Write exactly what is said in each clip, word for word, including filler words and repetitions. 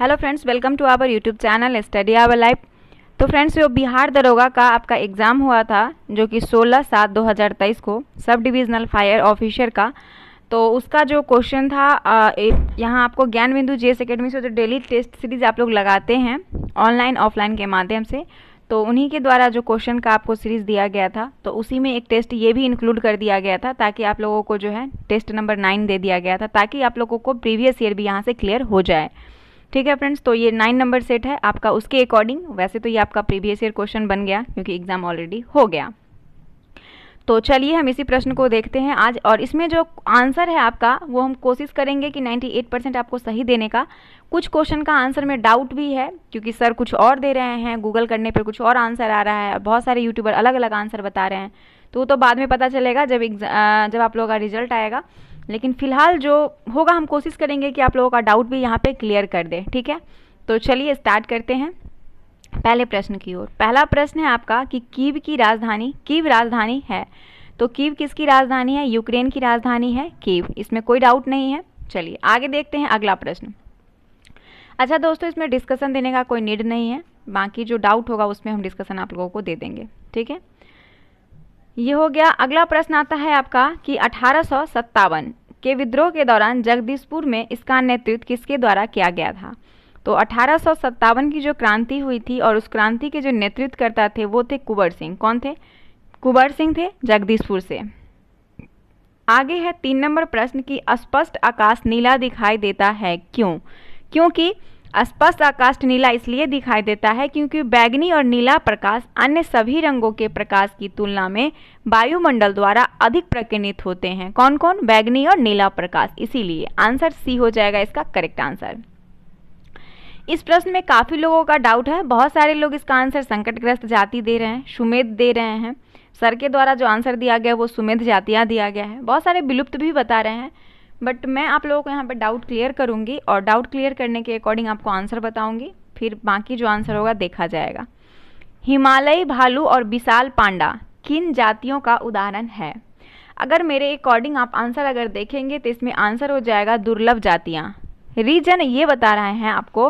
Hello friends, welcome to our YouTube channel study our life. तो friends, वो बिहार दरोगा का आपका एग्ज़ाम हुआ था जो कि सोलह सात दो हज़ार तेईस को, सब डिविजनल फायर ऑफिसर का। तो उसका जो क्वेश्चन था यहाँ आपको ज्ञान बिंदु जे एस अकेडमी से जो डेली टेस्ट सीरीज़ आप लोग लगाते हैं ऑनलाइन ऑफलाइन के माध्यम से, तो उन्हीं के द्वारा जो क्वेश्चन का आपको सीरीज़ दिया गया था तो उसी में एक टेस्ट ये भी इंक्लूड कर दिया गया था ताकि आप लोगों को जो है टेस्ट नंबर नाइन दे दिया गया था ताकि आप लोगों को प्रीवियस ईयर भी यहाँ से क्लियर हो जाए। ठीक है फ्रेंड्स, तो ये नाइन नंबर सेट है आपका, उसके अकॉर्डिंग वैसे तो ये आपका प्रीवियस ईयर क्वेश्चन बन गया क्योंकि एग्ज़ाम ऑलरेडी हो गया। तो चलिए हम इसी प्रश्न को देखते हैं आज, और इसमें जो आंसर है आपका वो हम कोशिश करेंगे कि अट्ठानवे परसेंट आपको सही देने का। कुछ क्वेश्चन का आंसर में डाउट भी है क्योंकि सर कुछ और दे रहे हैं, गूगल करने पर कुछ और आंसर आ रहा है और बहुत सारे यूट्यूबर अलग अलग आंसर बता रहे हैं, तो वो तो बाद में पता चलेगा जब जब आप लोगों का रिजल्ट आएगा। लेकिन फ़िलहाल जो होगा हम कोशिश करेंगे कि आप लोगों का डाउट भी यहाँ पे क्लियर कर दे। ठीक है, तो चलिए स्टार्ट करते हैं पहले प्रश्न की ओर। पहला प्रश्न है आपका कि कीव की राजधानी, कीव राजधानी है, तो कीव किसकी राजधानी है? यूक्रेन की राजधानी है कीव, इसमें कोई डाउट नहीं है। चलिए आगे देखते हैं अगला प्रश्न। अच्छा दोस्तों, इसमें डिस्कशन देने का कोई नीड नहीं है, बाकी जो डाउट होगा उसमें हम डिस्कशन आप लोगों को दे देंगे। ठीक है, ये हो गया। अगला प्रश्न आता है आपका कि अठारह सौ सत्तावन के विद्रोह के दौरान जगदीशपुर में इसका नेतृत्व किसके द्वारा किया गया था? तो अठारह सौ सत्तावन की जो क्रांति हुई थी और उस क्रांति के जो नेतृत्व करता थे वो थे कुंवर सिंह। कौन थे? कुंवर सिंह थे, जगदीशपुर से। आगे है तीन नंबर प्रश्न की स्पष्ट आकाश नीला दिखाई देता है क्यों? क्योंकि स्पष्ट आकाश नीला इसलिए दिखाई देता है क्योंकि बैगनी और नीला प्रकाश अन्य सभी रंगों के प्रकाश की तुलना में वायुमंडल द्वारा अधिक प्रकीर्णित होते हैं। कौन कौन? बैगनी और नीला प्रकाश, इसीलिए आंसर सी हो जाएगा इसका करेक्ट आंसर। इस प्रश्न में काफ़ी लोगों का डाउट है, बहुत सारे लोग इसका आंसर संकटग्रस्त जाति दे रहे हैं, सुमेध दे रहे हैं। सर के द्वारा जो आंसर दिया गया वो सुमेध जातियाँ दिया गया है, बहुत सारे विलुप्त भी बता रहे हैं, बट मैं आप लोगों को यहाँ पर डाउट क्लियर करूँगी और डाउट क्लियर करने के अकॉर्डिंग आपको आंसर बताऊँगी, फिर बाकी जो आंसर होगा देखा जाएगा। हिमालयी भालू और विशाल पांडा किन जातियों का उदाहरण है? अगर मेरे अकॉर्डिंग आप आंसर अगर देखेंगे तो इसमें आंसर हो जाएगा दुर्लभ जातियाँ। रीजन ये बता रहे हैं आपको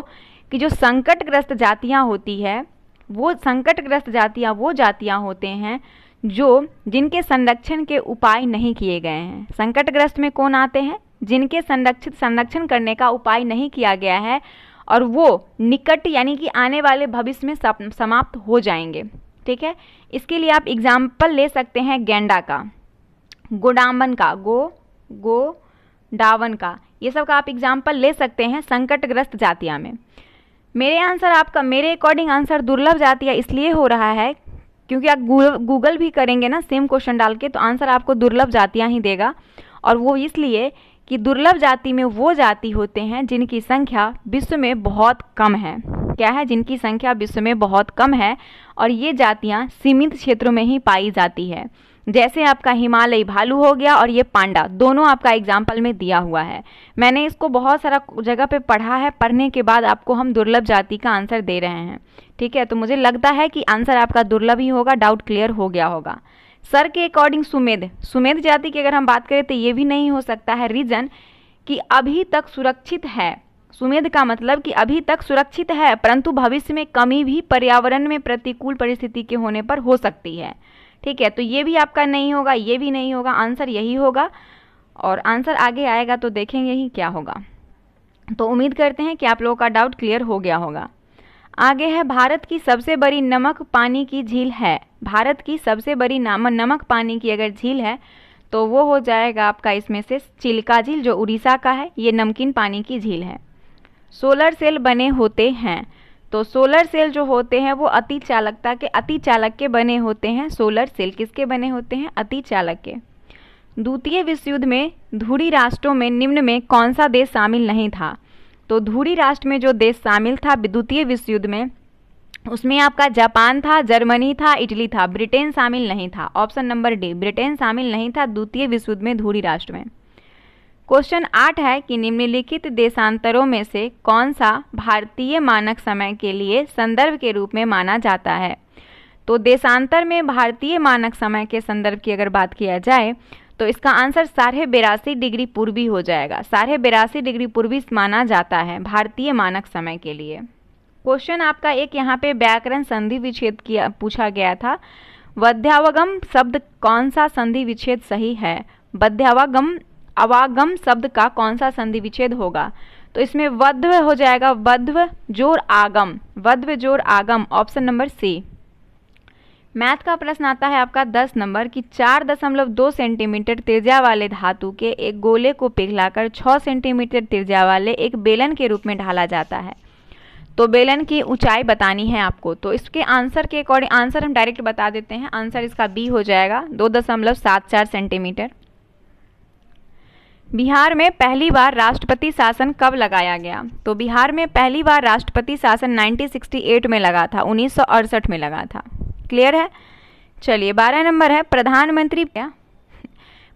कि जो संकटग्रस्त जातियाँ होती है वो संकटग्रस्त जातियाँ वो जातियाँ होते हैं जो जिनके संरक्षण के उपाय नहीं किए गए हैं। संकटग्रस्त में कौन आते हैं? जिनके संरक्षित संरक्षण करने का उपाय नहीं किया गया है और वो निकट यानी कि आने वाले भविष्य में समाप्त हो जाएंगे। ठीक है, इसके लिए आप एग्जाम्पल ले सकते हैं गैंडा का, गोडावन का, गो गो डावन का, ये सब का आप एग्जाम्पल ले सकते हैं संकटग्रस्त जातियाँ में। मेरे आंसर आपका मेरे अकॉर्डिंग आंसर दुर्लभ जातियाँ इसलिए हो रहा है क्योंकि आप गूगल भी करेंगे ना सेम क्वेश्चन डाल के तो आंसर आपको दुर्लभ जातियाँ ही देगा, और वो इसलिए कि दुर्लभ जाति में वो जाति होते हैं जिनकी संख्या विश्व में बहुत कम है। क्या है? जिनकी संख्या विश्व में बहुत कम है, और ये जातियाँ सीमित क्षेत्रों में ही पाई जाती है, जैसे आपका हिमालयी भालू हो गया और ये पांडा, दोनों आपका एग्जाम्पल में दिया हुआ है। मैंने इसको बहुत सारा जगह पे पढ़ा है, पढ़ने के बाद आपको हम दुर्लभ जाति का आंसर दे रहे हैं। ठीक है, तो मुझे लगता है कि आंसर आपका दुर्लभ ही होगा, डाउट क्लियर हो गया होगा। सर के अकॉर्डिंग सुमेध, सुमेध जाति की अगर हम बात करें तो ये भी नहीं हो सकता है, रीजन कि अभी तक सुरक्षित है। सुमेध का मतलब कि अभी तक सुरक्षित है परंतु भविष्य में कमी भी पर्यावरण में प्रतिकूल परिस्थिति के होने पर हो सकती है। ठीक है, तो ये भी आपका नहीं होगा, ये भी नहीं होगा, आंसर यही होगा, और आंसर आगे आएगा तो देखेंगे ही क्या होगा। तो उम्मीद करते हैं कि आप लोगों का डाउट क्लियर हो गया होगा। आगे है भारत की सबसे बड़ी नमक पानी की झील है, भारत की सबसे बड़ी नमक पानी की अगर झील है तो वो हो जाएगा आपका इसमें से चिल्का झील जो उड़ीसा का है, ये नमकीन पानी की झील है। सोलर सेल बने होते हैं, तो सोलर सेल जो होते हैं वो अति चालकता के अति चालक के बने होते हैं। सोलर सेल किसके बने होते हैं? अति चालक के। द्वितीय विश्व युद्ध में धुरी राष्ट्रों में निम्न में कौन सा देश शामिल नहीं था? तो धुरी राष्ट्र में जो देश शामिल था द्वितीय विश्व युद्ध में उसमें आपका जापान था, जर्मनी था, इटली था, ब्रिटेन शामिल नहीं था। ऑप्शन नंबर डी, ब्रिटेन शामिल नहीं था द्वितीय विश्व युद्ध में धुरी राष्ट्र में। क्वेश्चन आठ है कि निम्नलिखित देशांतरों में से कौन सा भारतीय मानक समय के लिए संदर्भ के रूप में माना जाता है? तो देशांतर में भारतीय मानक समय के संदर्भ की अगर बात किया जाए तो इसका आंसर साढ़े बेरासी डिग्री पूर्वी हो जाएगा। साढ़े बेरासी डिग्री पूर्वी माना जाता है भारतीय मानक समय के लिए। क्वेश्चन आपका एक यहाँ पे व्याकरण संधि विच्छेद किया पूछा गया था। वध्यावगम शब्द कौन सा संधि विच्छेद सही है? वध्यावागम अवागम शब्द का कौन सा संधि विच्छेद होगा? तो इसमें वध्व हो जाएगा, वध्व जोर आगम, वध्व जोर आगम, ऑप्शन नंबर सी। मैथ का प्रश्न आता है आपका दस नंबर कि चार दशमलव दो सेंटीमीटर त्रिज्या वाले धातु के एक गोले को पिघलाकर छः सेंटीमीटर त्रिज्या वाले एक बेलन के रूप में ढाला जाता है, तो बेलन की ऊंचाई बतानी है आपको। तो इसके आंसर के अकॉर्डिंग आंसर हम डायरेक्ट बता देते हैं, आंसर इसका बी हो जाएगा, दो दशमलव सात चार सेंटीमीटर। बिहार में पहली बार राष्ट्रपति शासन कब लगाया गया? तो बिहार में पहली बार राष्ट्रपति शासन उन्नीस सौ अड़सठ में लगा था, उन्नीस सौ अड़सठ में लगा था। क्लियर है? चलिए बारह नंबर है प्रधानमंत्री क्या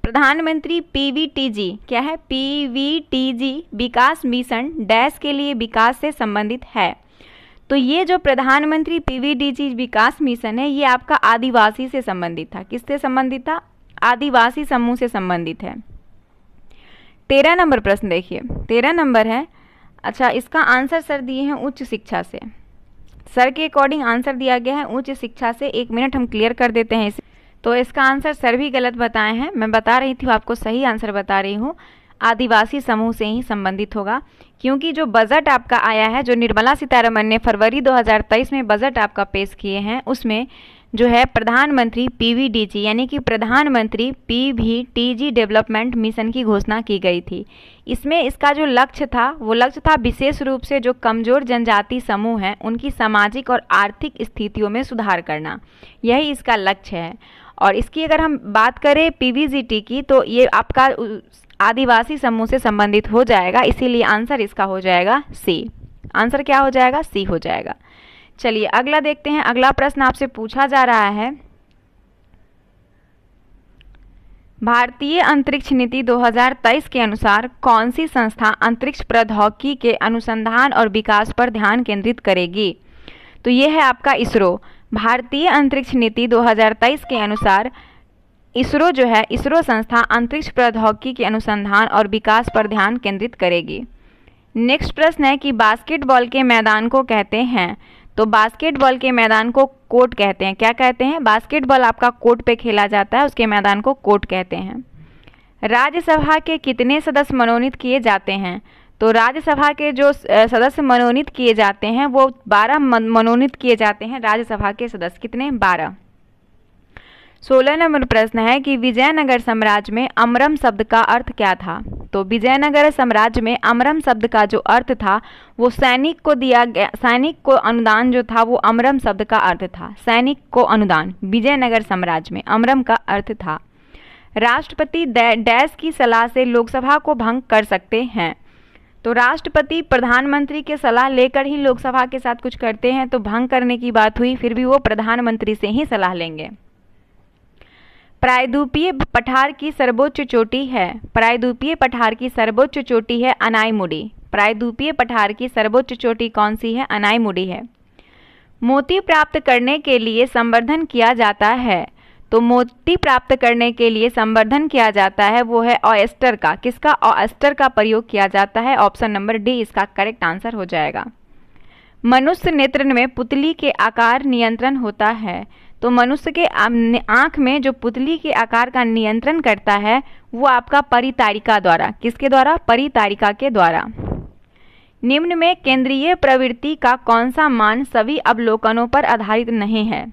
प्रधानमंत्री पीवीटीजी क्या है? पीवीटीजी विकास मिशन डैश के लिए विकास से संबंधित है। तो ये जो प्रधानमंत्री पीवीटीजी विकास मिशन है ये आपका आदिवासी से संबंधित था। किससे संबंधित था? आदिवासी समूह से संबंधित है। तेरह नंबर प्रश्न देखिए, तेरह नंबर है, अच्छा इसका आंसर सर दिए हैं उच्च शिक्षा से। सर के अकॉर्डिंग आंसर दिया गया है उच्च शिक्षा से। एक मिनट हम क्लियर कर देते हैं इसे। तो इसका आंसर सर भी गलत बताए हैं, मैं बता रही थी आपको सही आंसर बता रही हूँ, आदिवासी समूह से ही संबंधित होगा। क्योंकि जो बजट आपका आया है, जो निर्मला सीतारमण ने फरवरी दो हज़ार तेईस में बजट आपका पेश किए हैं, उसमें जो है प्रधानमंत्री पीवीडीजी यानी कि प्रधानमंत्री पीवीटीजी डेवलपमेंट मिशन की घोषणा की गई थी। इसमें इसका जो लक्ष्य था वो लक्ष्य था विशेष रूप से जो कमज़ोर जनजाति समूह हैं उनकी सामाजिक और आर्थिक स्थितियों में सुधार करना, यही इसका लक्ष्य है। और इसकी अगर हम बात करें पीवीजीटी की तो ये आपका आदिवासी समूह से संबंधित हो जाएगा, इसीलिए आंसर इसका हो जाएगा सी। आंसर क्या हो जाएगा? सी हो जाएगा। चलिए अगला देखते हैं। अगला प्रश्न आपसे पूछा जा रहा है भारतीय अंतरिक्ष नीति दो हज़ार तेईस के अनुसार कौन सी संस्था अंतरिक्ष प्रौद्योगिकी के अनुसंधान और विकास पर ध्यान केंद्रित करेगी? तो ये है आपका इसरो। भारतीय अंतरिक्ष नीति दो हज़ार तेईस के अनुसार इसरो जो है, इसरो संस्था अंतरिक्ष प्रौद्योगिकी के अनुसंधान और विकास पर ध्यान केंद्रित करेगी। नेक्स्ट प्रश्न है कि बास्केटबॉल के मैदान को कहते हैं, तो बास्केटबॉल के मैदान को कोर्ट कहते हैं। क्या कहते हैं? बास्केटबॉल आपका कोर्ट पे खेला जाता है, उसके मैदान को कोर्ट कहते हैं। राज्यसभा के कितने सदस्य मनोनीत किए जाते हैं? तो राज्यसभा के जो सदस्य मनोनीत किए जाते हैं वो बारह मनोनीत किए जाते हैं। राज्यसभा के सदस्य कितने? बारह। सोलह नंबर प्रश्न है कि विजयनगर साम्राज्य में अमरम शब्द का अर्थ क्या था? तो विजयनगर साम्राज्य में अमरम शब्द का जो अर्थ था वो सैनिक को दिया गया, सैनिक को अनुदान जो था वो अमरम शब्द का अर्थ था। सैनिक को अनुदान विजयनगर साम्राज्य में अमरम का अर्थ था। राष्ट्रपति डैश की सलाह से लोकसभा को भंग कर सकते हैं। तो राष्ट्रपति प्रधानमंत्री के सलाह लेकर ही लोकसभा के साथ कुछ करते हैं, तो भंग करने की बात हुई, फिर भी वो प्रधानमंत्री से ही सलाह लेंगे। प्रायद्वीपीय पठार की सर्वोच्च चोटी है, प्रायद्वीपीय पठार की सर्वोच्च चोटी है अनाईमुडी। प्रायद्वीपीय पठार की सर्वोच्च चोटी कौन सी है? अनाईमुडी है। मोती प्राप्त करने के लिए संवर्धन किया जाता है, तो मोती प्राप्त करने के लिए संवर्धन किया जाता है वो है ऑयस्टर का। किसका? ऑयस्टर का प्रयोग किया जाता है। ऑप्शन नंबर डी इसका करेक्ट आंसर हो जाएगा। मनुष्य नेत्र में पुतली के आकार नियंत्रण होता है, तो मनुष्य के आँख में जो पुतली के आकार का नियंत्रण करता है वो आपका परितारिका द्वारा। किसके द्वारा? परितारिका के द्वारा। निम्न में केंद्रीय प्रवृत्ति का कौन सा मान सभी अवलोकनों पर आधारित नहीं है?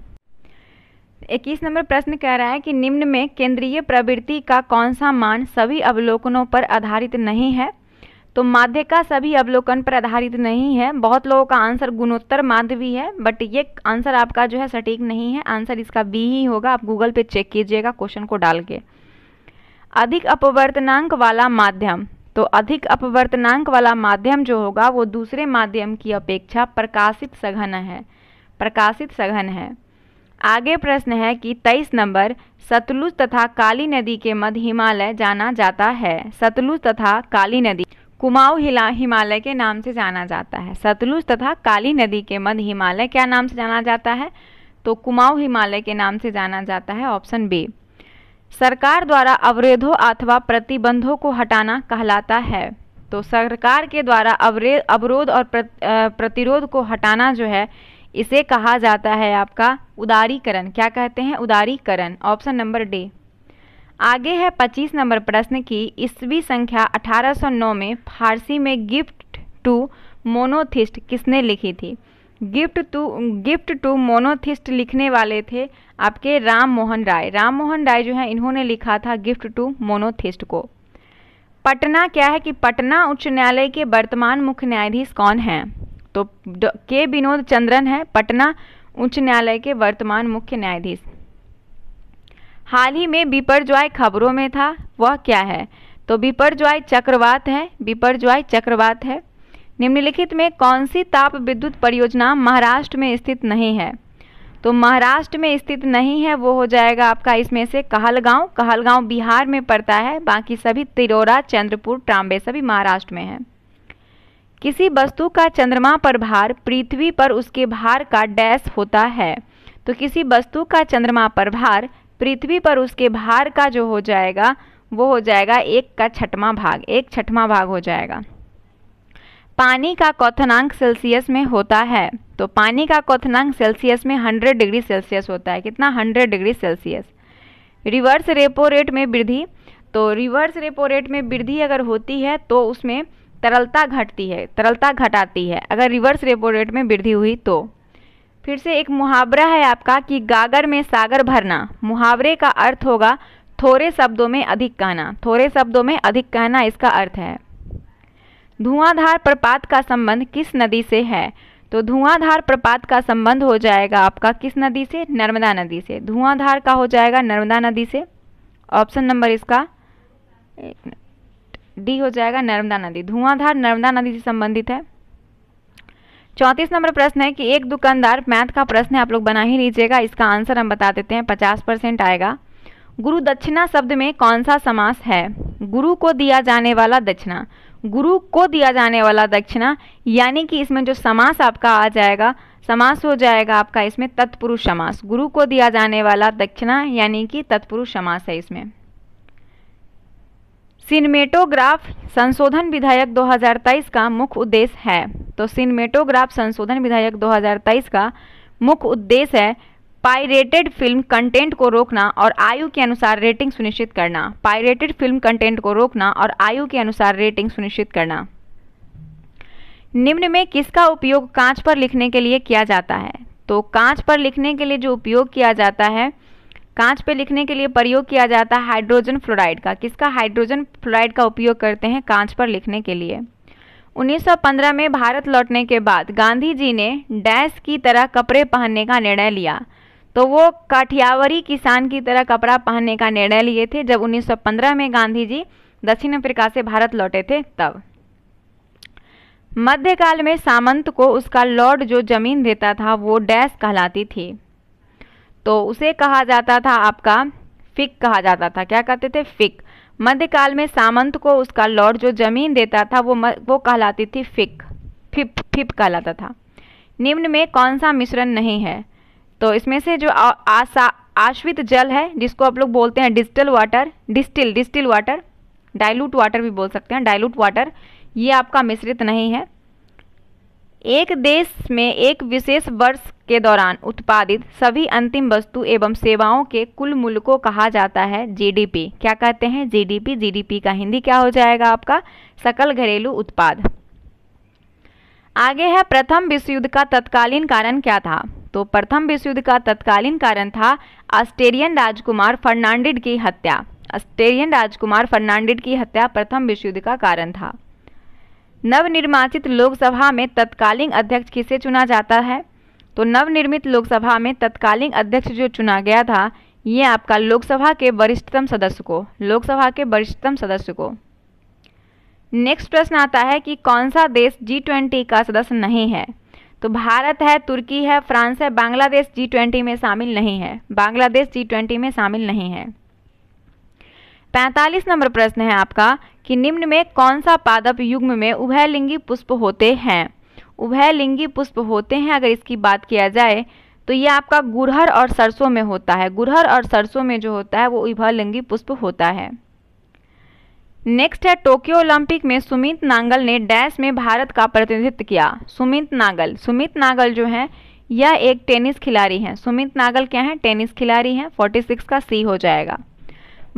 इक्कीस नंबर प्रश्न कह रहा है कि निम्न में केंद्रीय प्रवृत्ति का कौन सा मान सभी अवलोकनों पर आधारित नहीं है? तो माध्य का सभी अवलोकन पर आधारित नहीं है। बहुत लोगों का आंसर गुणोत्तर माध्य भी है, बट ये आंसर आपका जो है सटीक नहीं है। आंसर इसका बी ही होगा। आप गूगल पे चेक कीजिएगा क्वेश्चन को डाल के। अधिक अपवर्तनांक वाला माध्यम, तो अधिक अपवर्तनांक वाला माध्यम जो होगा वो दूसरे माध्यम की अपेक्षा प्रकाशित सघन है, प्रकाशित सघन है। आगे प्रश्न है कि तेईस नंबर सतलुज तथा काली नदी के मध्य हिमालय जाना जाता है। सतलुज तथा काली नदी कुमाऊँ हिमालय के नाम से जाना जाता है। सतलुज तथा काली नदी के मध्य हिमालय क्या नाम से जाना जाता है? तो कुमाऊँ हिमालय के नाम से जाना जाता है, ऑप्शन बी। सरकार द्वारा अवरोधों अथवा प्रतिबंधों को हटाना कहलाता है। तो सरकार के द्वारा अवरोध अवरोध और प्रतिरोध को हटाना जो है इसे कहा जाता है आपका उदारीकरण। क्या कहते हैं? उदारीकरण। Option number D. आगे है पच्चीस नंबर प्रश्न की ईस्वी संख्या अठारह सौ नौ में फारसी में गिफ्ट टू मोनोथिस्ट किसने लिखी थी? Gift to gift to monotheist लिखने वाले थे आपके राम मोहन राय। राम मोहन राय जो है इन्होंने लिखा था गिफ्ट टू मोनोथिस्ट को। पटना क्या है कि पटना उच्च न्यायालय के वर्तमान मुख्य न्यायाधीश कौन हैं? तो के विनोद चंद्रन है पटना उच्च न्यायालय के वर्तमान मुख्य न्यायाधीश। हाल ही में बीपरजॉय खबरों में था, वह क्या है? तो बीपरजॉय चक्रवात है। बीपरजॉय चक्रवात है। निम्नलिखित में कौन सी ताप विद्युत परियोजना महाराष्ट्र में स्थित नहीं है? तो महाराष्ट्र में स्थित नहीं है वो हो जाएगा आपका इसमें से कहलगांव। कहलगांव बिहार में पड़ता है, बाकी सभी तिरोरा, चंद्रपुर, ट्रांबे सभी महाराष्ट्र में है। किसी वस्तु का चंद्रमा पर भार पृथ्वी पर उसके भार का डैश होता है। तो किसी वस्तु का चंद्रमा पर भार पृथ्वी पर उसके भार का जो हो जाएगा वो हो जाएगा एक का छठवां भाग। एक छठवां भाग हो जाएगा। पानी का क्वथनांक सेल्सियस में होता है। तो पानी का क्वथनांक सेल्सियस में सौ डिग्री सेल्सियस होता है। कितना? सौ degree Celsius. Reverse repo rate में वृद्धि। तो रिवर्स रेपो रेट में वृद्धि अगर होती है तो उसमें तरलता घटती है, तरलता घटाती है अगर रिवर्स रेपो रेट में वृद्धि हुई तो। फिर से एक मुहावरा है आपका कि गागर में सागर भरना। मुहावरे का अर्थ होगा थोड़े शब्दों में अधिक कहना। थोड़े शब्दों में अधिक कहना इसका अर्थ है। धुआंधार प्रपात का संबंध किस नदी से है? तो धुआंधार प्रपात का संबंध हो जाएगा आपका किस नदी से? नर्मदा नदी से। धुआंधार का हो जाएगा नर्मदा नदी से। ऑप्शन नंबर इसका डी हो जाएगा नर्मदा नदी। धुआंधार नर्मदा नदी से संबंधित है। चौंतीस नंबर प्रश्न है कि एक दुकानदार, मैथ का प्रश्न है आप लोग बना ही लीजिएगा, इसका आंसर हम बता देते हैं, पचास परसेंट आएगा। गुरु दक्षिणा शब्द में कौन सा समास है? गुरु को दिया जाने वाला दक्षिणा। गुरु को दिया जाने वाला दक्षिणा यानी कि इसमें जो समास आपका आ जाएगा, समास हो जाएगा आपका इसमें तत्पुरुष समास। गुरु को दिया जाने वाला दक्षिणा यानी कि तत्पुरुष समास है इसमें। सिनेमेटोग्राफ संशोधन विधेयक दो हज़ार तेईस का मुख्य उद्देश्य है। तो सिनेमेटोग्राफ संशोधन विधेयक दो हज़ार तेईस का मुख्य उद्देश्य है पायरेटेड फिल्म कंटेंट को रोकना और आयु के अनुसार रेटिंग सुनिश्चित करना। पायरेटेड फिल्म कंटेंट को रोकना और आयु के अनुसार रेटिंग सुनिश्चित करना। निम्न में किसका उपयोग कांच पर लिखने के लिए किया जाता है? तो कांच पर लिखने के लिए जो उपयोग किया जाता है, कांच पर लिखने के लिए प्रयोग किया जाता है हाइड्रोजन फ्लोराइड का। किसका? हाइड्रोजन फ्लोराइड का उपयोग करते हैं कांच पर लिखने के लिए। उन्नीस सौ पंद्रह में भारत लौटने के बाद गांधी जी ने डैश की तरह कपड़े पहनने का निर्णय लिया। तो वो काठियावाड़ी किसान की तरह कपड़ा पहनने का निर्णय लिए थे जब उन्नीस सौ पंद्रह में गांधी जी दक्षिण अफ्रीका से भारत लौटे थे तब। मध्यकाल में सामंत को उसका लॉर्ड जो जमीन देता था वो डैश कहलाती थी। तो उसे कहा जाता था आपका फिक कहा जाता था। क्या कहते थे? फिक। मध्यकाल में सामंत को उसका लॉर्ड जो जमीन देता था वो म, वो कहलाती थी फिक। फिप फिप कहलाता था। निम्न में कौन सा मिश्रण नहीं है? तो इसमें से जो आशा आश्वित जल है जिसको आप लोग बोलते हैं distilled water, distil distilled water, dilute water भी बोल सकते हैं, डाइल्यूट वाटर, ये आपका मिश्रित नहीं है। एक देश में एक विशेष वर्ष के दौरान उत्पादित सभी अंतिम वस्तु एवं सेवाओं के कुल मूल्य को कहा जाता है जीडीपी। क्या कहते हैं? जीडीपी। जीडीपी का हिंदी क्या हो जाएगा आपका? सकल घरेलू उत्पाद। आगे है प्रथम विश्व युद्ध का तत्कालीन कारण क्या था? तो प्रथम विश्व युद्ध का तत्कालीन कारण था ऑस्टेरियन राजकुमार फर्नांडिड की हत्या। ऑस्टेरियन राजकुमार फर्नांडिड की हत्या प्रथम विश्व युद्ध का कारण था। नवनिर्वाचित लोकसभा में तत्कालीन अध्यक्ष किसे चुना जाता है? तो नवनिर्मित लोकसभा में तत्कालीन अध्यक्ष जो चुना गया था ये आपका लोकसभा के वरिष्ठतम सदस्य को, लोकसभा के वरिष्ठतम सदस्य को। नेक्स्ट प्रश्न आता है कि कौन सा देश जी ट्वेंटी का सदस्य नहीं है? तो भारत है, तुर्की है, फ्रांस है, बांग्लादेश जी ट्वेंटी में शामिल नहीं है। बांग्लादेश जी ट्वेंटी में शामिल नहीं है। पैंतालीस नंबर प्रश्न है आपका कि निम्न में कौन सा पादप युग्म में उभयलिंगी पुष्प होते हैं? उभयलिंगी पुष्प होते हैं अगर इसकी बात किया जाए तो ये आपका गुरहर और सरसों में होता है। गुरहर और सरसों में जो होता है वो उभयलिंगी पुष्प होता है। नेक्स्ट है टोक्यो ओलंपिक में सुमित नागल ने डैश में भारत का प्रतिनिधित्व किया। सुमित नागल सुमित नागल जो हैं यह एक टेनिस खिलाड़ी हैं। सुमित नागल क्या हैं? टेनिस खिलाड़ी हैं। छियालीस का सी हो जाएगा।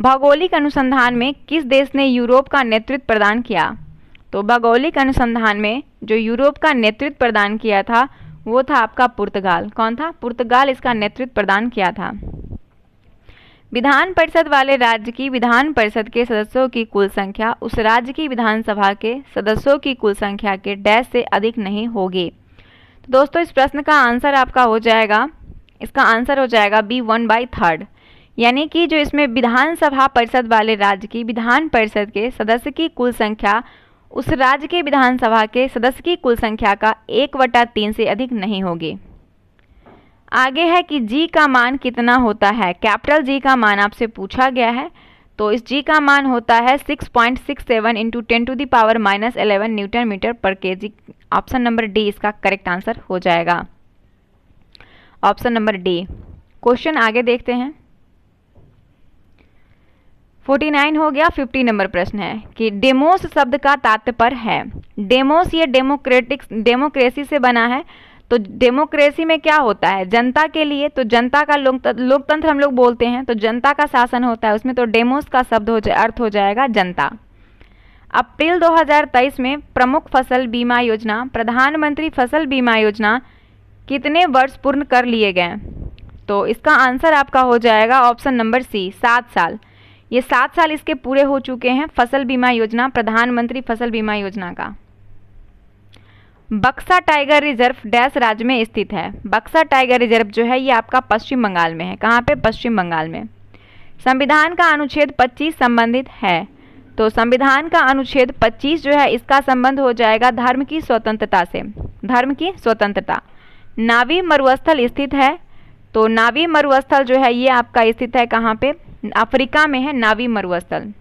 भौगोलिक अनुसंधान में किस देश ने यूरोप का नेतृत्व प्रदान किया? तो भौगोलिक अनुसंधान में जो यूरोप का नेतृत्व प्रदान किया था वो था आपका पुर्तगाल। कौन था? पुर्तगाल इसका नेतृत्व प्रदान किया था। विधान परिषद वाले राज्य की विधान परिषद के सदस्यों की कुल संख्या उस राज्य की विधानसभा के सदस्यों की कुल संख्या के डैश से अधिक नहीं होगी। तो दोस्तों इस प्रश्न का आंसर आपका हो जाएगा, इसका आंसर हो जाएगा बी वन बाई थर्ड, यानी कि जो इसमें विधानसभा परिषद वाले राज्य की विधान परिषद के सदस्य की कुल संख्या उस राज्य के विधानसभा के सदस्य की कुल संख्या का एक बटा तीन से अधिक नहीं होगी। आगे है कि जी का मान कितना होता है। कैपिटल जी का मान आपसे पूछा गया है, तो इस जी का मान होता है six point six seven into ten to the power minus eleven newton metre पर केजी। ऑप्शन नंबर डी इसका करेक्ट आंसर हो जाएगा, ऑप्शन नंबर डी। क्वेश्चन आगे देखते हैं। उनचास हो गया। पचास नंबर प्रश्न है कि डेमोस शब्द का तात्पर्य है। डेमोस ये डेमोक्रेटिक डेमोक्रेसी से बना है, तो डेमोक्रेसी में क्या होता है? जनता के लिए, तो जनता का लोकतंत्र हम लोग बोलते हैं, तो जनता का शासन होता है उसमें। तो डेमोस का शब्द हो जाए अर्थ हो जाएगा जनता। अप्रैल दो हज़ार तेईस में प्रमुख फसल बीमा योजना प्रधानमंत्री फसल बीमा योजना कितने वर्ष पूर्ण कर लिए गए? तो इसका आंसर आपका हो जाएगा ऑप्शन नंबर सी, सात साल। ये सात साल इसके पूरे हो चुके हैं फसल बीमा योजना प्रधानमंत्री फसल बीमा योजना का। बक्सा टाइगर रिजर्व डैश राज्य में स्थित है। बक्सा टाइगर रिजर्व जो है ये आपका पश्चिम बंगाल में है। कहाँ पे? पश्चिम बंगाल में। संविधान का अनुच्छेद पच्चीस संबंधित है, तो संविधान का अनुच्छेद पच्चीस जो है इसका संबंध हो जाएगा धर्म की स्वतंत्रता से। धर्म की स्वतंत्रता। नावी मरुस्थल स्थित है, तो नावी मरुस्थल जो है ये आपका स्थित है कहाँ पे? अफ्रीका में है नावी मरुस्थल।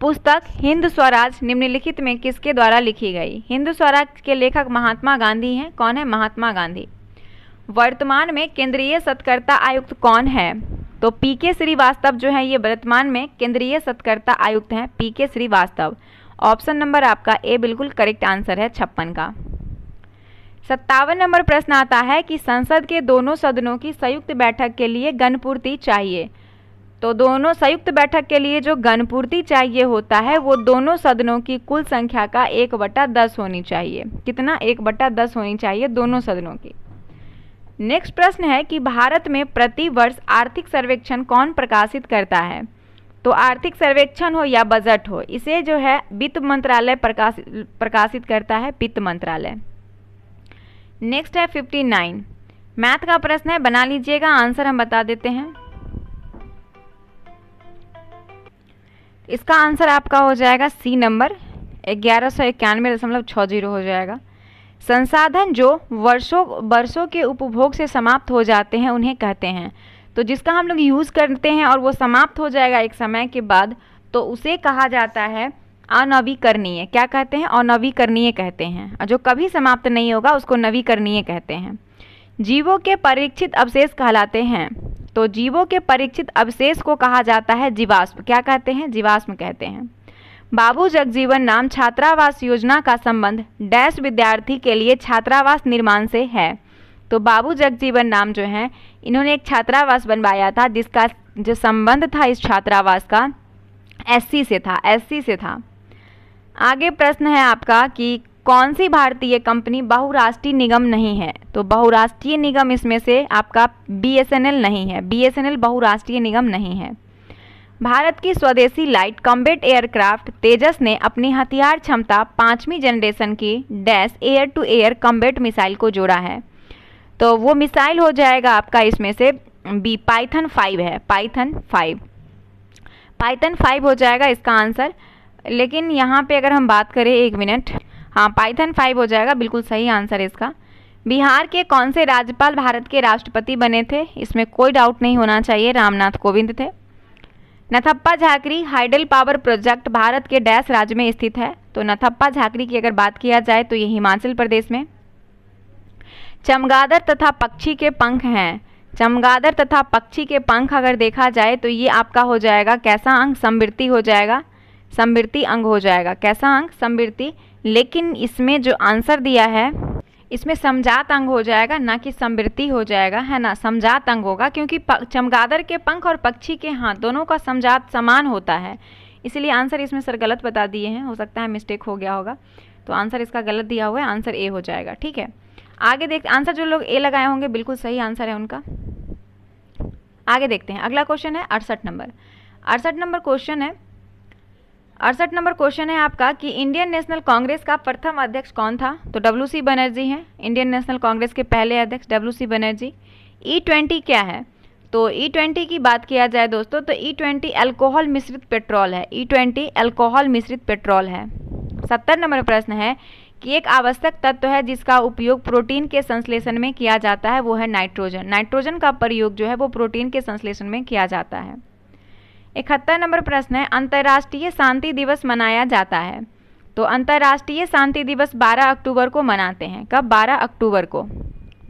पुस्तक हिंद स्वराज निम्नलिखित में किसके द्वारा लिखी गई? हिंद स्वराज के लेखक महात्मा गांधी हैं। कौन है? महात्मा गांधी। वर्तमान में केंद्रीय सतर्कता आयुक्त कौन है? तो पी के श्रीवास्तव जो है ये वर्तमान में केंद्रीय सतर्कता आयुक्त हैं, पी के श्रीवास्तव। ऑप्शन नंबर आपका ए बिल्कुल करेक्ट आंसर है छप्पन का। सत्तावन नंबर प्रश्न आता है कि संसद के दोनों सदनों की संयुक्त बैठक के लिए गणपूर्ति चाहिए। तो दोनों संयुक्त बैठक के लिए जो गणपूर्ति चाहिए होता है वो दोनों सदनों की कुल संख्या का एक बटा दस होनी चाहिए। कितना? एक बटा दस होनी चाहिए दोनों सदनों की। नेक्स्ट प्रश्न है कि भारत में प्रति वर्ष आर्थिक सर्वेक्षण कौन प्रकाशित करता है? तो आर्थिक सर्वेक्षण हो या बजट हो, इसे जो है वित्त मंत्रालय प्रकाशित प्रकाशित करता है, वित्त मंत्रालय। नेक्स्ट है उनसठ मैथ का प्रश्न है, बना लीजिएगा, आंसर हम बता देते हैं। इसका आंसर आपका हो जाएगा सी नंबर, ग्यारह सौ इक्यानवे दशमलव छः जीरो हो जाएगा। संसाधन जो वर्षों वर्षों के उपभोग से समाप्त हो जाते हैं उन्हें कहते हैं। तो जिसका हम लोग यूज़ करते हैं और वो समाप्त हो जाएगा एक समय के बाद, तो उसे कहा जाता है अनवीकरणीय। क्या कहते हैं? अनवीकरणीय कहते हैं। और जो कभी समाप्त नहीं होगा उसको नवीकरणीय कहते हैं। जीवों के परीक्षित अवशेष कहलाते हैं, तो जीवों के परीक्षित अवशेष को कहा जाता है जीवाश्म। क्या कहते हैं? जीवाश्म कहते हैं। बाबू जगजीवन नाम छात्रावास योजना का संबंध डैश विद्यार्थी के लिए छात्रावास निर्माण से है। तो बाबू जगजीवन नाम जो है इन्होंने एक छात्रावास बनवाया था जिसका जो संबंध था इस छात्रावास का एससी से था, एससी से था। आगे प्रश्न है आपका कि कौन सी भारतीय कंपनी बहुराष्ट्रीय निगम नहीं है? तो बहुराष्ट्रीय निगम इसमें से आपका बीएसएनएल नहीं है। बीएसएनएल बहुराष्ट्रीय निगम नहीं है। भारत की स्वदेशी लाइट कॉम्बैट एयरक्राफ्ट तेजस ने अपनी हथियार क्षमता पाँचवीं जनरेशन की dash air to air combat missile को जोड़ा है। तो वो मिसाइल हो जाएगा आपका इसमें से बी, पाइथन फाइव है, पाइथन फाइव। पाइथन फाइव हो जाएगा इसका आंसर। लेकिन यहाँ पे अगर हम बात करें, एक मिनट, हाँ पाइथन फाइव हो जाएगा, बिल्कुल सही आंसर है इसका। बिहार के कौन से राज्यपाल भारत के राष्ट्रपति बने थे? इसमें कोई डाउट नहीं होना चाहिए, रामनाथ कोविंद थे। Nathpa Jhakri hydel power project Bharat के डैश राज्य में स्थित है। तो नथप्पा झाकरी की अगर बात किया जाए तो ये हिमाचल प्रदेश में। चमगादड़ तथा पक्षी के पंख हैं। चमगादड़ तथा पक्षी के पंख अगर देखा जाए तो ये आपका हो जाएगा कैसा अंग, समवृत्ति हो जाएगा, समवृत्ति अंग हो जाएगा। कैसा अंग, समवृत्ति। लेकिन इसमें जो आंसर दिया है इसमें समजात अंग हो जाएगा, ना कि समवृत्ति हो जाएगा, है ना, समजात अंग होगा। क्योंकि चमगादड़ के पंख और पक्षी के हाथ दोनों का समजात समान होता है, इसलिए आंसर इसमें सर गलत बता दिए हैं, हो सकता है मिस्टेक हो गया होगा, तो आंसर इसका गलत दिया हुआ है, आंसर ए हो जाएगा। ठीक है, आगे देख, आंसर जो लोग ए लगाए होंगे बिल्कुल सही आंसर है उनका। आगे देखते हैं, अगला क्वेश्चन है अड़सठ नंबर, अड़सठ नंबर क्वेश्चन है अड़सठ नंबर क्वेश्चन है आपका कि इंडियन नेशनल कांग्रेस का प्रथम अध्यक्ष कौन था, तो डब्ल्यू सी बनर्जी है इंडियन नेशनल कांग्रेस के पहले अध्यक्ष W C Banerjee. E twenty क्या है, तो ई ट्वेंटी की बात किया जाए दोस्तों तो ई ट्वेंटी अल्कोहल मिश्रित पेट्रोल है, ई ट्वेंटी अल्कोहल मिश्रित पेट्रोल है। सत्तर नंबर प्रश्न है कि एक आवश्यक तत्व है जिसका उपयोग प्रोटीन के संश्लेषण में किया जाता है, वो है नाइट्रोजन। नाइट्रोजन का प्रयोग जो है वो प्रोटीन के संश्लेषण में किया जाता है। इकहत्तर नंबर प्रश्न है अंतर्राष्ट्रीय शांति दिवस मनाया जाता है, तो अंतर्राष्ट्रीय शांति दिवस बारह अक्टूबर को मनाते हैं। कब? बारह अक्टूबर को।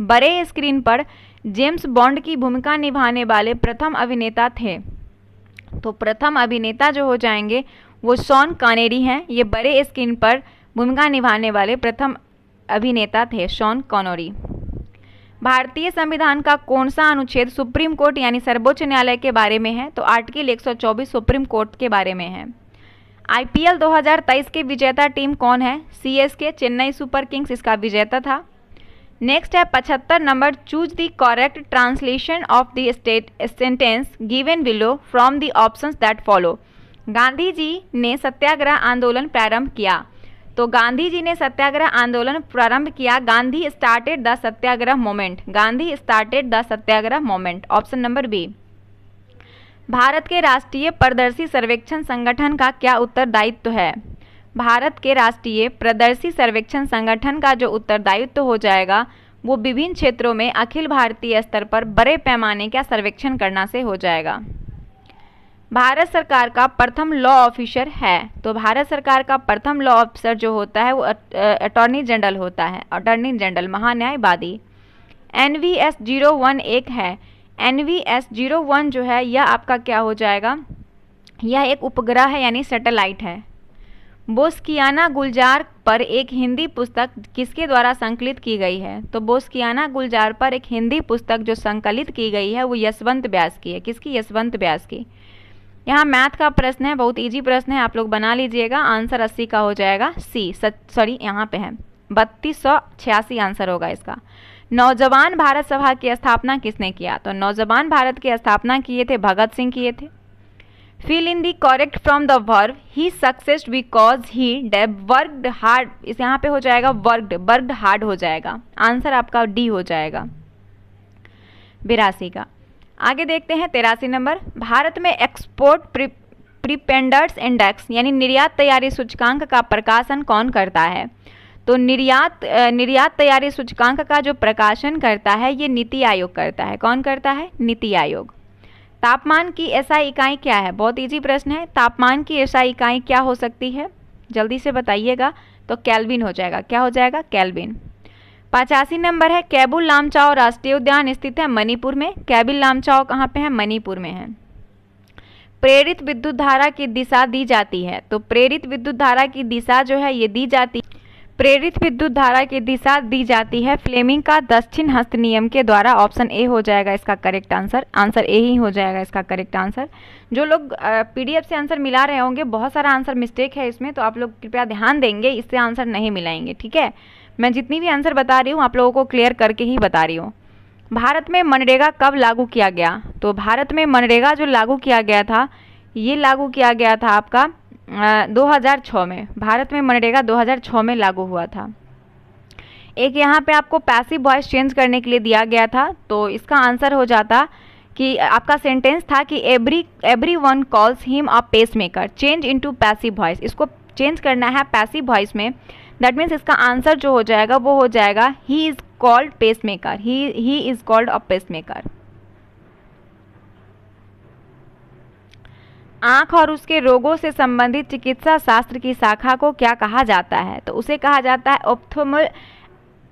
बड़े स्क्रीन पर जेम्स बॉन्ड की भूमिका निभाने वाले प्रथम अभिनेता थे, तो प्रथम अभिनेता जो हो जाएंगे वो शॉन कॉनेरी हैं। ये बड़े स्क्रीन पर भूमिका निभाने वाले प्रथम अभिनेता थे शॉन कॉनेरी। भारतीय संविधान का कौन सा अनुच्छेद सुप्रीम कोर्ट यानी सर्वोच्च न्यायालय के बारे में है, तो आर्टिकल एक सौ चौबीस सुप्रीम कोर्ट के बारे में है। आईपीएल दो हज़ार तेईस के विजेता टीम कौन है, सीएसके, चेन्नई सुपर किंग्स इसका विजेता था। नेक्स्ट है पचहत्तर नंबर, choose the correct translation of the state sentence given below from the options that follow. Gandhi ji ने सत्याग्रह आंदोलन प्रारंभ किया, तो गांधी जी ने सत्याग्रह आंदोलन प्रारंभ किया, Gandhi started the satyagraha moment, Gandhi started the satyagraha moment, option number B. Bharat के राष्ट्रीय पारदर्शी सर्वेक्षण संगठन का क्या उत्तरदायित्व है, भारत के राष्ट्रीय पारदर्शी सर्वेक्षण संगठन का जो उत्तरदायित्व हो जाएगा वो विभिन्न क्षेत्रों में अखिल भारतीय स्तर पर बड़े पैमाने का सर्वेक्षण करना से हो जाएगा। भारत सरकार का प्रथम लॉ ऑफिसर है, तो भारत सरकार का प्रथम लॉ ऑफिसर जो होता है वो अटॉर्नी जनरल होता है, अटॉर्नी जनरल महान्यायवादी। N V S zero one एक है, N V S zero one जो है यह आपका क्या हो जाएगा, यह एक उपग्रह है यानी सैटेलाइट है। बोस्कियाना गुलजार पर एक हिंदी पुस्तक किसके द्वारा संकलित की गई है, तो बोस्कियाना गुलजार पर एक हिंदी पुस्तक जो संकलित की गई है वो यशवंत व्यास की है। किसकी? यशवंत व्यास की। यहाँ मैथ का प्रश्न है, बहुत इजी प्रश्न है, आप लोग बना लीजिएगा। आंसर अस्सी का हो जाएगा सी, सॉरी यहाँ पे है बत्तीस सौ छियासी आंसर होगा इसका। नौजवान भारत सभा की स्थापना किसने किया, तो नौजवान भारत की स्थापना किए थे भगत सिंह किए थे। Fill in the correct from the verb he success because he worked hard, इस यहाँ पे हो जाएगा वर्कड, वर्कड हार्ड हो जाएगा, आंसर आपका डी हो जाएगा बिरासी का। आगे देखते हैं तिरासी नंबर, भारत में एक्सपोर्ट प्रिपेंडर्स इंडेक्स यानी निर्यात तैयारी सूचकांक का प्रकाशन कौन करता है, तो निर्यात निर्यात तैयारी सूचकांक का जो प्रकाशन करता है ये नीति आयोग करता है। कौन करता है? नीति आयोग। तापमान की एसआई इकाई क्या है, बहुत इजी प्रश्न है, तापमान की एसआई इकाई क्या हो सकती है, जल्दी से बताइएगा, तो केल्विन हो जाएगा। क्या हो जाएगा? केल्विन। पचासी नंबर है, कैबुल लामचाओ राष्ट्रीय उद्यान स्थित है मणिपुर में, कैबुल लामचाओ कहाँ पे है? मणिपुर में है। प्रेरित विद्युत धारा की दिशा दी जाती है, तो प्रेरित विद्युत धारा की दिशा जो है ये दी जाती प्रेरित विद्युत धारा की दिशा दी जाती है फ्लेमिंग का दक्षिण हस्त नियम के द्वारा, ऑप्शन ए हो जाएगा इसका करेक्ट आंसर, आंसर ए ही हो जाएगा इसका करेक्ट आंसर। जो लोग पीडीएफ से आंसर मिला रहे होंगे, बहुत सारा आंसर मिस्टेक है इसमें, तो आप लोग कृपया ध्यान देंगे, इससे आंसर नहीं मिलाएंगे। ठीक है, मैं जितनी भी आंसर बता रही हूँ आप लोगों को क्लियर करके ही बता रही हूँ। भारत में मनरेगा कब लागू किया गया, तो भारत में मनरेगा जो लागू किया गया था ये लागू किया गया था आपका दो हज़ार छह में, भारत में मनरेगा दो हज़ार छह में लागू हुआ था। एक यहाँ पे आपको पैसिव वॉइस चेंज करने के लिए दिया गया था, तो इसका आंसर हो जाता कि आपका सेंटेंस था कि every every one calls him a pace maker, change into passive voice, इसको चेंज करना है पैसिव वॉइस में। दैट मीन्स इसका आंसर जो हो जाएगा वो हो जाएगा he is called pace maker, he is called a pace maker. आँख और उसके रोगों से संबंधित चिकित्सा शास्त्र की शाखा को क्या कहा जाता है, तो उसे कहा जाता है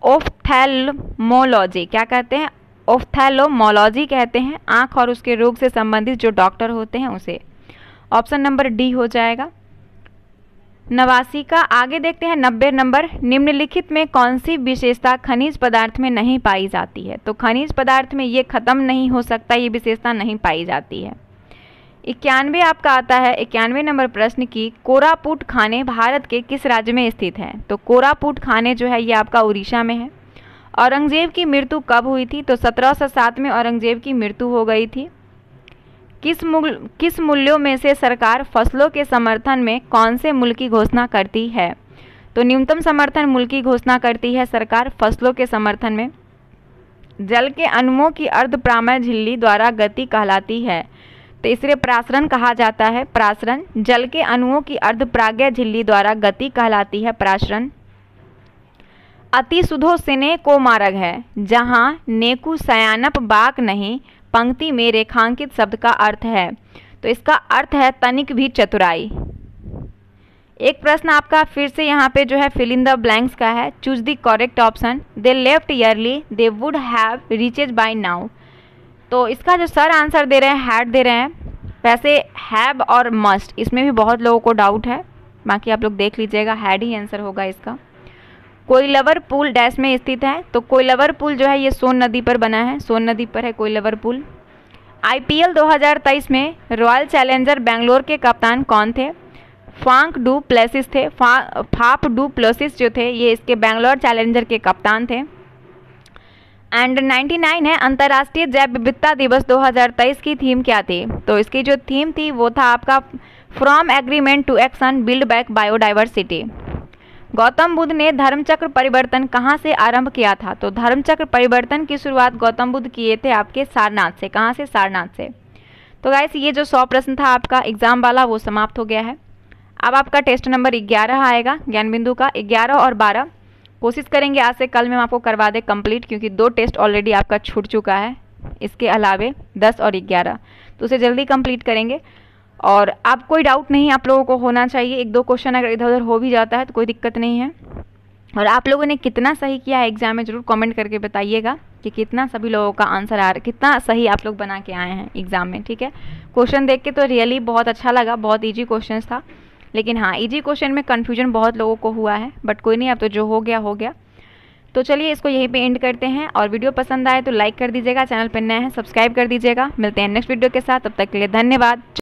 ओफ्थैल्मोलॉजी, क्या कहते हैं, ओफ्थैल्मोलॉजी कहते हैं, आँख और उसके रोग से संबंधित जो डॉक्टर होते हैं उसे। ऑप्शन नंबर डी हो जाएगा। नवासी का। आगे देखते हैं नब्बे नंबर, निम्नलिखित में कौन सी विशेषता खनिज पदार्थ में नहीं पाई जाती है? तो खनिज पदार्थ में ये खत्म नहीं हो सकता, ये विशेषता नहीं पाई जाती है। इक्यानवे आपका आता है, इक्यानवे नंबर प्रश्न की, कोरापुट खाने भारत के किस राज्य में स्थित है? तो कोरापुट खाने जो है ये आपका उड़ीसा में है। औरंगजेब की मृत्यु कब हुई थी? तो सत्रह सौ सात में औरंगजेब की मृत्यु हो गई थी। किस मूल किस मूल्यों में से सरकार फसलों के समर्थन में कौन से मूल्य की घोषणा करती है? तो न्यूनतम समर्थन मूल्य की घोषणा करती है सरकार फसलों के समर्थन में। जल के अणुओं की अर्धप्रामय झिल्ली द्वारा गति कहलाती है, तो इसे परासरण कहा जाता है। परासरण, जल के अणुओं की अर्धप्राज्ञ झिल्ली द्वारा गति कहलाती है, परासरण। अति सुधो सिने को मारग है, जहाँ नेकु सयानप बाक नहीं पंक्ति में रेखांकित शब्द का अर्थ है, तो इसका अर्थ है तनिक भी चतुराई। एक प्रश्न आपका फिर से यहाँ पे जो है फिल इन द ब्लैंक्स का है, choose the correct option. They left early, they would have reaches by now, तो इसका जो सर आंसर दे रहे हैं हैड दे रहे हैं। वैसे हैव और मस्ट इसमें भी बहुत लोगों को डाउट है, बाकी आप लोग देख लीजिएगा, हैड ही आंसर होगा इसका। कोइलवर पुल डैश में स्थित है, तो कोइलवर पुल जो है ये सोन नदी पर बना है, सोन नदी पर है कोइलवर पुल। आईपीएल दो हज़ार तेईस में रॉयल चैलेंजर बेंगलोर के कप्तान कौन थे? फांक डू प्लेसिस थे, फा, फाप डू प्लेसिस जो थे ये इसके बेंगलोर चैलेंजर के कप्तान थे। एंड निन्यानवे है, अंतर्राष्ट्रीय जैव विविधता दिवस दो हज़ार तेईस की थीम क्या थी? तो इसकी जो थीम थी वो था आपका from agreement to action build back biodiversity. Gautam Buddha ने धर्मचक्र परिवर्तन कहाँ से आरंभ किया था? तो धर्मचक्र परिवर्तन की शुरुआत गौतम बुद्ध किए थे आपके सारनाथ से। कहाँ से? सारनाथ से। तो गाइस ये जो सौ प्रश्न था आपका एग्जाम वाला वो समाप्त हो गया है। अब आपका टेस्ट नंबर ग्यारह आएगा, ज्ञान बिंदु का ग्यारह और बारह। कोशिश करेंगे आज से कल में आपको करवा दे कंप्लीट, क्योंकि दो टेस्ट ऑलरेडी आपका छूट चुका है, इसके अलावे दस और ग्यारह, तो उसे जल्दी कंप्लीट करेंगे। और आप कोई डाउट नहीं आप लोगों को होना चाहिए, एक दो क्वेश्चन अगर इधर उधर हो भी जाता है तो कोई दिक्कत नहीं है। और आप लोगों ने कितना सही किया है एग्जाम में ज़रूर कमेंट करके बताइएगा कि कितना सभी लोगों का आंसर आ रहा है, कितना सही आप लोग बना के आए हैं एग्ज़ाम में। ठीक है, क्वेश्चन देख के तो रियली बहुत अच्छा लगा, बहुत ईजी क्वेश्चन था, लेकिन हाँ ईजी क्वेश्चन में कन्फ्यूजन बहुत लोगों को हुआ है, बट कोई नहीं, अब तो जो हो गया हो गया। तो चलिए इसको यहीं पे एंड करते हैं, और वीडियो पसंद आए तो लाइक कर दीजिएगा, चैनल पर नए हैं सब्सक्राइब कर दीजिएगा। मिलते हैं नेक्स्ट वीडियो के साथ, तब तक के लिए धन्यवाद।